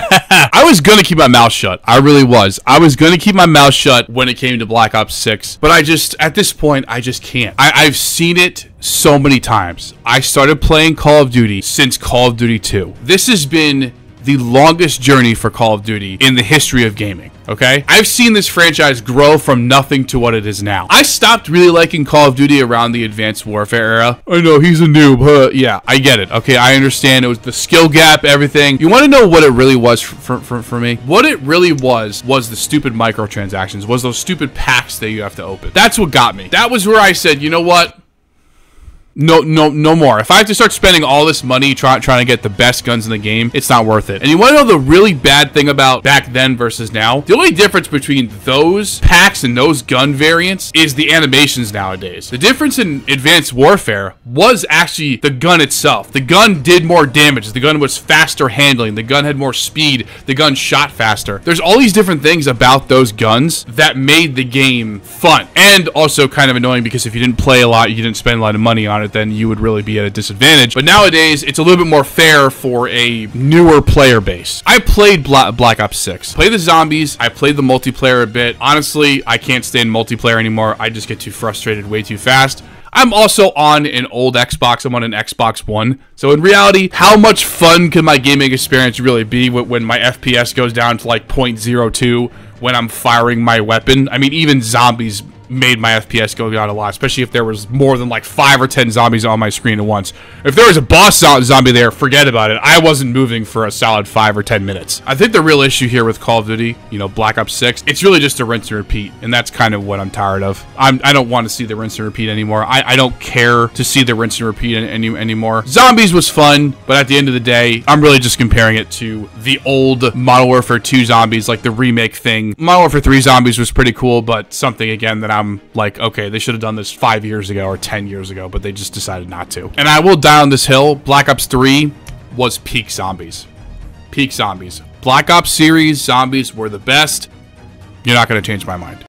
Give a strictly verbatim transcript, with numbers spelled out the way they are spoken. I was gonna keep my mouth shut. I really was. I was gonna keep my mouth shut when it came to Black Ops six, but I just, at this point, I just can't. I, I've seen it so many times. I started playing Call of Duty since Call of Duty two. This has been the longest journey for Call of Duty in the history of gaming, okay? I've seen this franchise grow from nothing to what it is now. I stopped really liking Call of Duty around the Advanced Warfare era. I know, he's a noob, huh? Yeah, I get it, okay? I understand. It was the skill gap, everything. You want to know what it really was for, for, for me? What it really was was the stupid microtransactions, was those stupid packs that you have to open. That's what got me. That was where I said, you know what? No, no, no more. If I have to start spending all this money trying trying to get the best guns in the game, it's not worth it. And you want to know the really bad thing about back then versus now? The only difference between those packs and those gun variants is the animations nowadays. The difference in Advanced Warfare was actually the gun itself. The gun did more damage. The gun was faster handling. The gun had more speed. The gun shot faster. There's all these different things about those guns that made the game fun and also kind of annoying, because if you didn't play a lot, you didn't spend a lot of money on it, then you would really be at a disadvantage. But nowadays, it's a little bit more fair for a newer player base. I played Black Ops six. Played the zombies. I played the multiplayer a bit. Honestly, I can't stand multiplayer anymore. I just get too frustrated way too fast. I'm also on an old Xbox. I'm on an Xbox One. So in reality, how much fun can my gaming experience really be when my F P S goes down to like zero point zero two when I'm firing my weapon? I mean, even zombies made my F P S go down a lot, especially if there was more than like five or ten zombies on my screen at once. If there was a boss zombie there, forget about it. I wasn't moving for a solid five or ten minutes. I think the real issue here with Call of Duty, you know, Black Ops six, it's really just a rinse and repeat, and that's kind of what I'm tired of. I'm, I don't want to see the rinse and repeat anymore. I, I don't care to see the rinse and repeat any, anymore. Zombies was fun, but at the end of the day, I'm really just comparing it to the old Modern Warfare two zombies, like the remake thing. Modern Warfare three zombies was pretty cool, but something, again, that I I'm like, okay, they should have done this five years ago or ten years ago, but they just decided not to. And I will die on this hill. Black Ops three was peak zombies. Peak zombies. Black Ops series zombies were the best. You're not going to change my mind.